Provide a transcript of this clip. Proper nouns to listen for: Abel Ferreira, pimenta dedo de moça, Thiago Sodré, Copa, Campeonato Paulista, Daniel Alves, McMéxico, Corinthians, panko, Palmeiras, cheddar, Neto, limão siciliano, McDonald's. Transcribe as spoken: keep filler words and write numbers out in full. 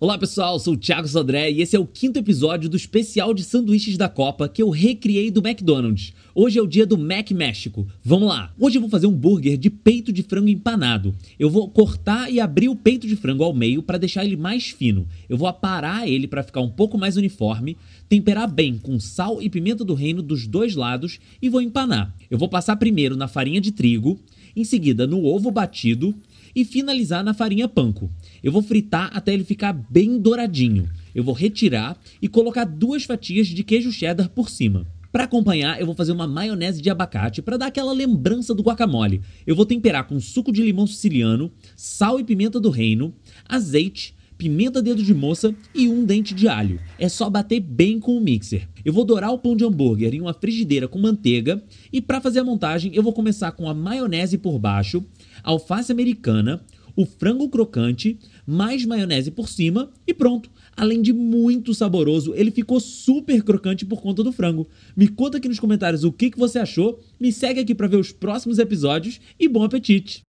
Olá pessoal, sou o Thiago Sodré e esse é o quinto episódio do especial de sanduíches da Copa que eu recriei do McDonald's. Hoje é o dia do McMéxico. Vamos lá! Hoje eu vou fazer um burger de peito de frango empanado. Eu vou cortar e abrir o peito de frango ao meio para deixar ele mais fino. Eu vou aparar ele para ficar um pouco mais uniforme, temperar bem com sal e pimenta do reino dos dois lados e vou empanar. Eu vou passar primeiro na farinha de trigo, em seguida no ovo batido e finalizar na farinha panko. Eu vou fritar até ele ficar bem douradinho. Eu vou retirar e colocar duas fatias de queijo cheddar por cima. Para acompanhar, eu vou fazer uma maionese de abacate para dar aquela lembrança do guacamole. Eu vou temperar com suco de limão siciliano, sal e pimenta do reino, azeite, pimenta dedo de moça e um dente de alho. É só bater bem com o mixer. Eu vou dourar o pão de hambúrguer em uma frigideira com manteiga e para fazer a montagem eu vou começar com a maionese por baixo, alface americana, o frango crocante, mais maionese por cima e pronto. Além de muito saboroso, ele ficou super crocante por conta do frango. Me conta aqui nos comentários o que que você achou, me segue aqui para ver os próximos episódios e bom apetite!